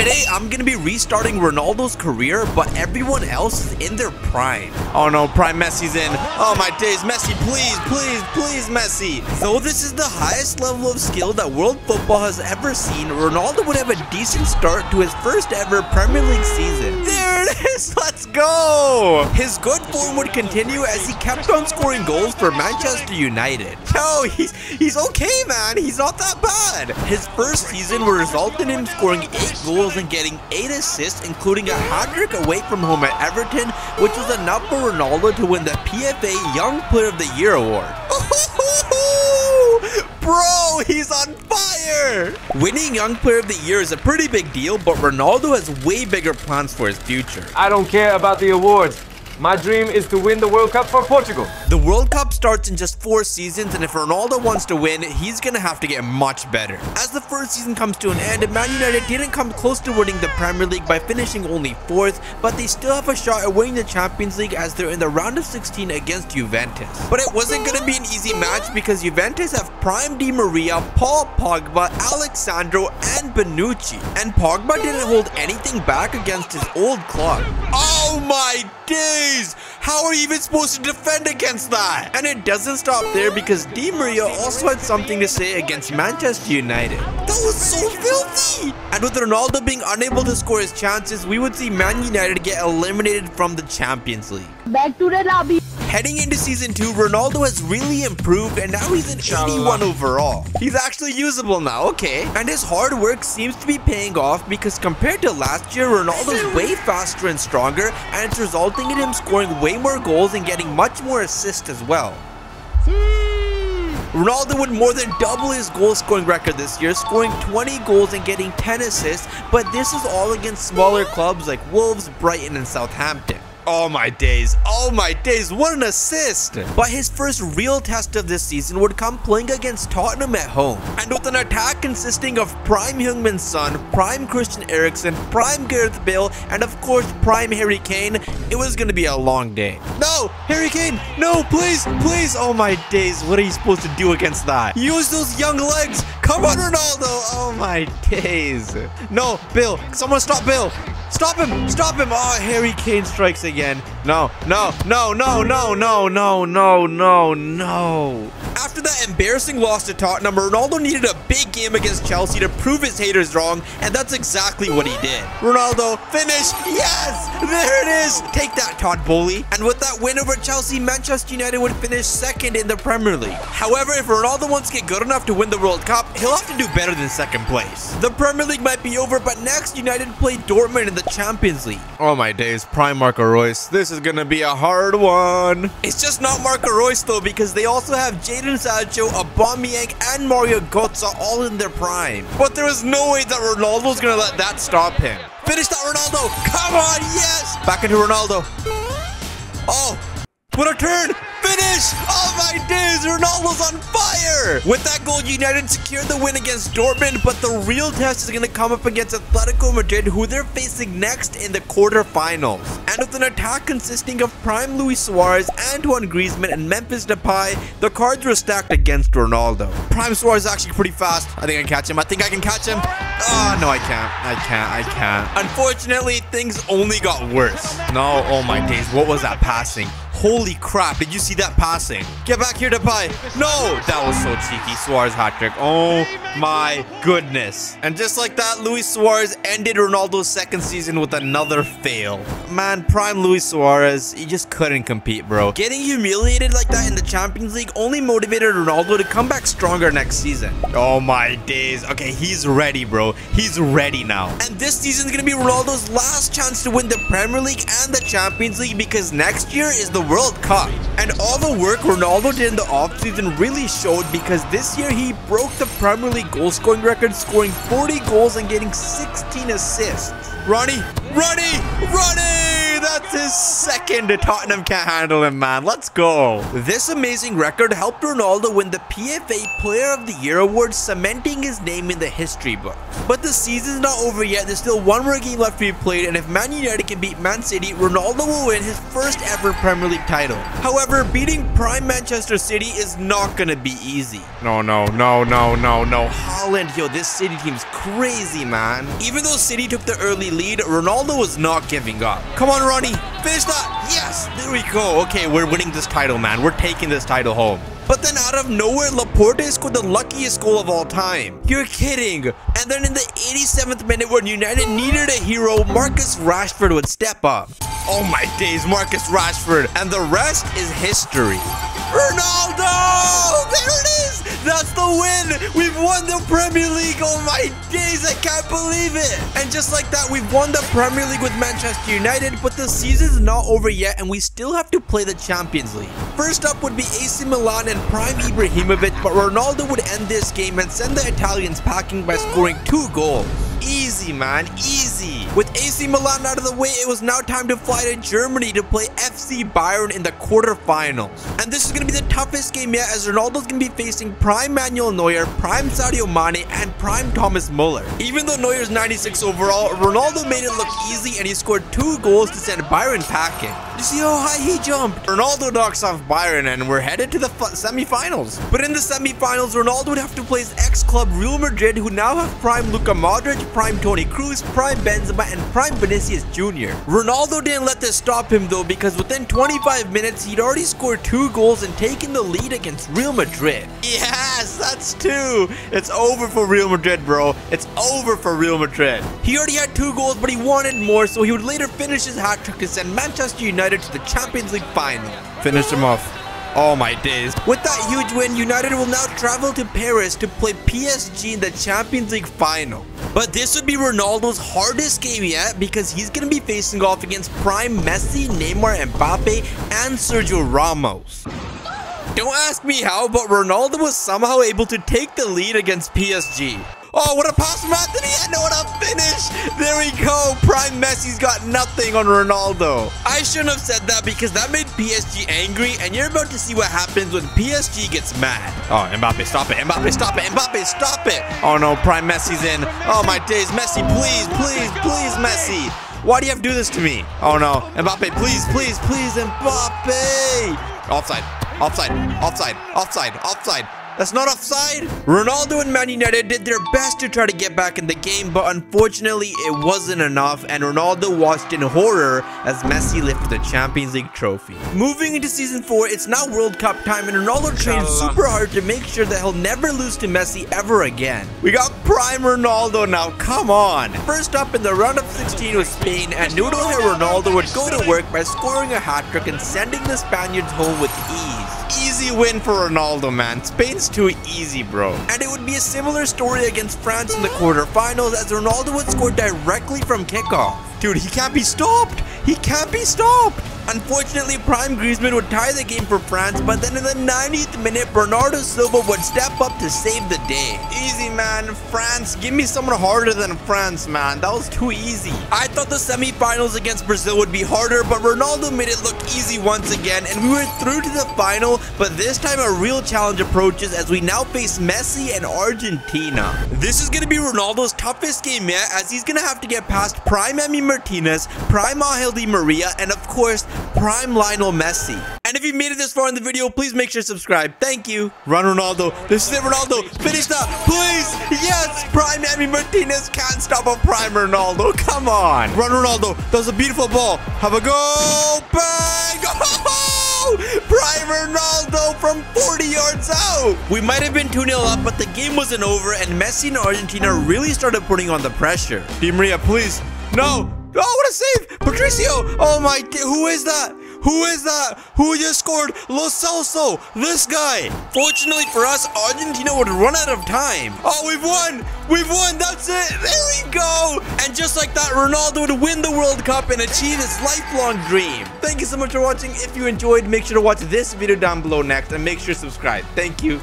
Today, I'm going to be restarting Ronaldo's career, but everyone else is in their prime. Oh no, prime Messi's in. Oh my days, Messi, please, please, please, Messi. Though this is the highest level of skill that world football has ever seen, Ronaldo would have a decent start to his first ever Premier League season. There it is, let's go. His good form would continue as he kept on scoring goals for Manchester United. No, he's okay, man. He's not that bad. His first season would result in him scoring 8 goals and getting 8 assists, including a hat-trick away from home at Everton, which was enough for Ronaldo to win the PFA Young Player of the Year award. Bro, he's on fire! Winning Young Player of the Year is a pretty big deal, but Ronaldo has way bigger plans for his future. I don't care about the awards. My dream is to win the World Cup for Portugal. The World Cup starts in just 4 seasons, and if Ronaldo wants to win, he's going to have to get much better. As the first season comes to an end, Man United didn't come close to winning the Premier League by finishing only 4th, but they still have a shot at winning the Champions League as they're in the round of 16 against Juventus. But it wasn't going to be an easy match because Juventus have prime Di Maria, Paul Pogba, Alessandro, and Bonucci. And Pogba didn't hold anything back against his old club. Oh my days! How are you even supposed to defend against that? And it doesn't stop there because Di Maria also had something to say against Manchester United. That was so filthy! And with Ronaldo being unable to score his chances, we would see Man United get eliminated from the Champions League. Back to the lobby. Heading into Season 2, Ronaldo has really improved and now he's an 81 overall. He's actually usable now, okay. And his hard work seems to be paying off because compared to last year, Ronaldo's way faster and stronger, and it's resulting in him scoring way more goals and getting much more assists as well. Ronaldo would more than double his goal scoring record this year, scoring 20 goals and getting 10 assists, but this is all against smaller clubs like Wolves, Brighton, and Southampton. Oh my days, what an assist! But his first real test of this season would come playing against Tottenham at home. And with an attack consisting of prime Heung-min Son, prime Christian Eriksen, prime Gareth Bale, and of course prime Harry Kane, it was going to be a long day. No! Harry Kane! No, please! Please! Oh my days, what are you supposed to do against that? Use those young legs! Come on, Ronaldo! Oh my days. No, Bale! Someone stop Bale! Stop him! Stop him! Oh, Harry Kane strikes again. No, no, no, no, no, no, no, no, no, no. After that embarrassing loss to Tottenham, Ronaldo needed a big game against Chelsea to prove his haters wrong, and that's exactly what he did. Ronaldo, finish! Yes! There it is! Take that, Todd Bowley. And with that win over Chelsea, Manchester United would finish 2nd in the Premier League. However, if Ronaldo wants to get good enough to win the World Cup, he'll have to do better than 2nd place. The Premier League might be over, but next United play Dortmund in the Champions League. Oh my days, prime Marco Reus. This is gonna be a hard one. It's just not Marco Reus though, because they also have Jadon Sancho, Aubameyang, and Mario Götze all in their prime. But there is no way that Ronaldo's gonna let that stop him. Finish that, Ronaldo! Come on, yes! Back into Ronaldo. Oh, what a turn! Finish! Oh my days, Ronaldo's on fire! With that goal, United secured the win against Dortmund, but the real test is going to come up against Atletico Madrid, who they're facing next in the quarterfinals. And with an attack consisting of prime Luis Suarez, Antoine Griezmann, and Memphis Depay, the cards were stacked against Ronaldo. Prime Suarez is actually pretty fast. I think I can catch him. I think I can catch him. Oh, no, I can't. I can't. I can't. Unfortunately, things only got worse. No, oh my days, what was that passing? Holy crap, did you see that passing? Get back here, Depay. No, that was so cheeky. Suarez hat trick. Oh my goodness. And just like that, Luis Suarez ended Ronaldo's 2nd season with another fail. Man, prime Luis Suarez, he just couldn't compete, bro. Getting humiliated like that in the Champions League only motivated Ronaldo to come back stronger next season. Oh my days. Okay, he's ready, bro. He's ready now. And this season's gonna be Ronaldo's last chance to win the Premier League and the Champions League, because next year is the World Cup. And all the work Ronaldo did in the offseason really showed, because this year he broke the Premier League goal scoring record, scoring 40 goals and getting 16 assists. Ronnie! Ronnie! Ronnie! That's his second. Tottenham can't handle him, man. Let's go. This amazing record helped Ronaldo win the PFA Player of the Year award, cementing his name in the history book. But the season's not over yet. There's still one more game left to be played, and if Man United can beat Man City, Ronaldo will win his first ever Premier League title. However, beating prime Manchester City is not gonna be easy. No. Haaland, yo, this City team's crazy, man. Even though City took the early lead, Ronaldo was not giving up. Come on, Ronnie, finish that. Yes, there we go. Okay, we're winning this title, man. We're taking this title home. But then out of nowhere, Laporte scored the luckiest goal of all time. You're kidding. And then in the 87th minute, when United needed a hero, Marcus Rashford would step up. Oh my days, Marcus Rashford. And the rest is history. Ronaldo! There it is! That's the win! We've won the Premier League! Oh my days, I can't believe it! And just like that, we've won the Premier League with Manchester United, but the season's not over yet and we still have to play the Champions League. First up would be AC Milan and prime Ibrahimovic, but Ronaldo would end this game and send the Italians packing by scoring 2 goals. Easy, man, easy. With AC Milan out of the way, it was now time to fly to Germany to play FC Bayern in the quarterfinals. And this is going to be the toughest game yet, as Ronaldo's going to be facing prime Manuel Neuer, prime Sadio Mane, and prime Thomas Muller. Even though Neuer's 96 overall, Ronaldo made it look easy and he scored 2 goals to send Bayern packing. You see how high he jumped? Ronaldo knocks off Bayern and we're headed to the semi-finals. But in the semi-finals, Ronaldo would have to play his ex-club Real Madrid, who now have prime Luka Modric, prime Toni Kroos, prime Benzema, and prime Vinicius Jr. Ronaldo didn't let this stop him though, because within 25 minutes, he'd already scored 2 goals and taken the lead against Real Madrid. Yes, that's 2. It's over for Real Madrid, bro. It's over for Real Madrid. He already had 2 goals, but he wanted more, so he would later finish his hat-trick to send Manchester United to the Champions League final. Finish him off. Oh my days. With that huge win, United will now travel to Paris to play PSG in the Champions League final. But this would be Ronaldo's hardest game yet, because he's going to be facing off against prime Messi, Neymar, Mbappe, and Sergio Ramos. Don't ask me how, but Ronaldo was somehow able to take the lead against PSG. Oh, what a pass from Anthony, and what a finish. There we go. Prime Messi's got nothing on Ronaldo. I shouldn't have said that, because that made PSG angry, and you're about to see what happens when PSG gets mad. Oh, Mbappe, stop it. Mbappe, stop it. Mbappe, stop it. Oh, no. Prime Messi's in. Oh, my days. Messi, please, please, please, Messi. Why do you have to do this to me? Oh, no. Mbappe, please, please, please, Mbappe. Offside. Offside. Offside. Offside. Offside. That's not offside. Ronaldo and Man United did their best to try to get back in the game, but unfortunately, it wasn't enough, and Ronaldo watched in horror as Messi lifted the Champions League trophy. Moving into Season 4, it's now World Cup time, and Ronaldo trained super hard to make sure that he'll never lose to Messi ever again. We got prime Ronaldo now, come on. First up in the round of 16 was Spain, and noodlehead Ronaldo would go to work by scoring a hat-trick and sending the Spaniards home with ease. Easy win for Ronaldo, man. Spain's too easy, bro. And it would be a similar story against France in the quarterfinals, as Ronaldo would score directly from kickoff. Dude, he can't be stopped. He can't be stopped. Unfortunately, prime Griezmann would tie the game for France, but then in the 90th minute, Bernardo Silva would step up to save the day. Easy, man. France, give me someone harder than France, man. That was too easy. I thought the semi-finals against Brazil would be harder, but Ronaldo made it look easy once again, and we were through to the final, but this time a real challenge approaches as we now face Messi and Argentina. This is going to be Ronaldo's toughest game yet, as he's going to have to get past prime Emi Martinez, prime Angel Di Maria, and of course, prime Lionel Messi. And if you made it this far in the video, please make sure to subscribe. Thank you. Run, Ronaldo. This is it, Ronaldo. Finish that, please. Yes, prime Emi Martinez can't stop a prime Ronaldo. Come on. Run, Ronaldo. That was a beautiful ball. Have a go. Bang. Oh, prime Ronaldo from 40 yards out. We might have been 2-0 up, but the game wasn't over, and Messi and Argentina really started putting on the pressure. Di Maria, please. No. Oh, what a save! Patricio! Oh my, who is that? Who is that? Who just scored? Lo Celso! This guy! Fortunately for us, Argentina would run out of time. Oh, we've won! We've won! That's it! There we go! And just like that, Ronaldo would win the World Cup and achieve his lifelong dream. Thank you so much for watching. If you enjoyed, make sure to watch this video down below next and make sure to subscribe. Thank you.